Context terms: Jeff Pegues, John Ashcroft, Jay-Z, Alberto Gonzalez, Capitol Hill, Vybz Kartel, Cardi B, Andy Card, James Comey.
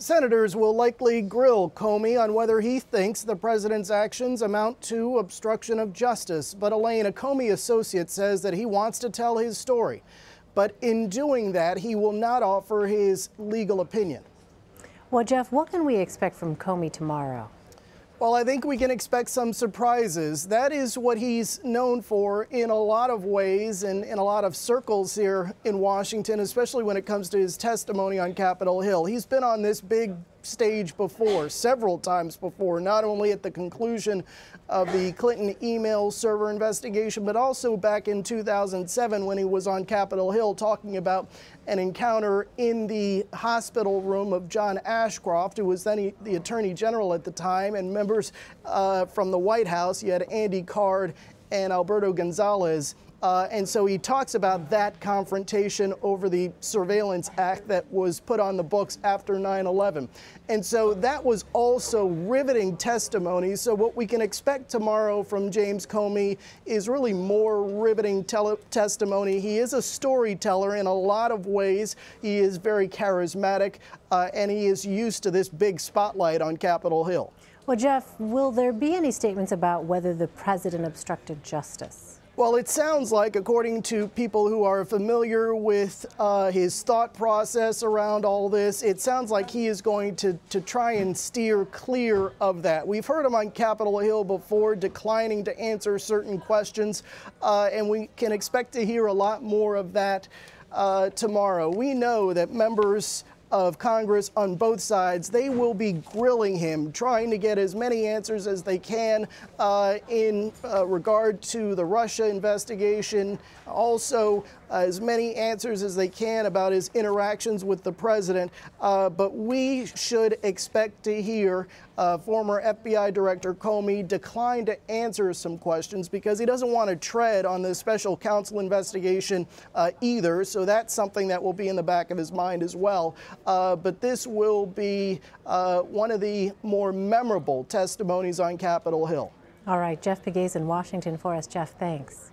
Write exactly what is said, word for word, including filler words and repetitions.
Senators will likely grill Comey on whether he thinks the president's actions amount to obstruction of justice. But Elaine, a Comey associate, says that he wants to tell his story. But in doing that, he will not offer his legal opinion. Well, Jeff, what can we expect from Comey tomorrow? Well, I think we can expect some surprises. That is what he's known for in a lot of ways and in a lot of circles here in Washington, especially when it comes to his testimony on Capitol Hill. He's been on this big stage before, several times before, not only at the conclusion of the Clinton email server investigation, but also back in two thousand seven when he was on Capitol Hill talking about an encounter in the hospital room of John Ashcroft, who was then the Attorney General at the time, and members uh, from the White House. You had Andy Card and Alberto Gonzalez. Uh, and so he talks about that confrontation over the Surveillance Act that was put on the books after nine eleven. And so that was also riveting testimony. So what we can expect tomorrow from James Comey is really more riveting tele testimony. He is a storyteller in a lot of ways. He is very charismatic, uh, and he is used to this big spotlight on Capitol Hill. Well, Jeff, will there be any statements about whether the president obstructed justice? Well, it sounds like, according to people who are familiar with uh, his thought process around all this, it sounds like he is going to, to try and steer clear of that. We've heard him on Capitol Hill before declining to answer certain questions, uh, and we can expect to hear a lot more of that uh, tomorrow. We know that members of Congress on both sides, they will be grilling him, trying to get as many answers as they can uh, in uh, regard to the Russia investigation, also uh, as many answers as they can about his interactions with the president. Uh, but we should expect to hear uh, former F B I Director Comey decline to answer some questions because he doesn't want to tread on the special counsel investigation uh, either. So that's something that will be in the back of his mind as well. Uh, but this will be uh, one of the more memorable testimonies on Capitol Hill. All right, Jeff Pegues in Washington for us. Jeff, thanks.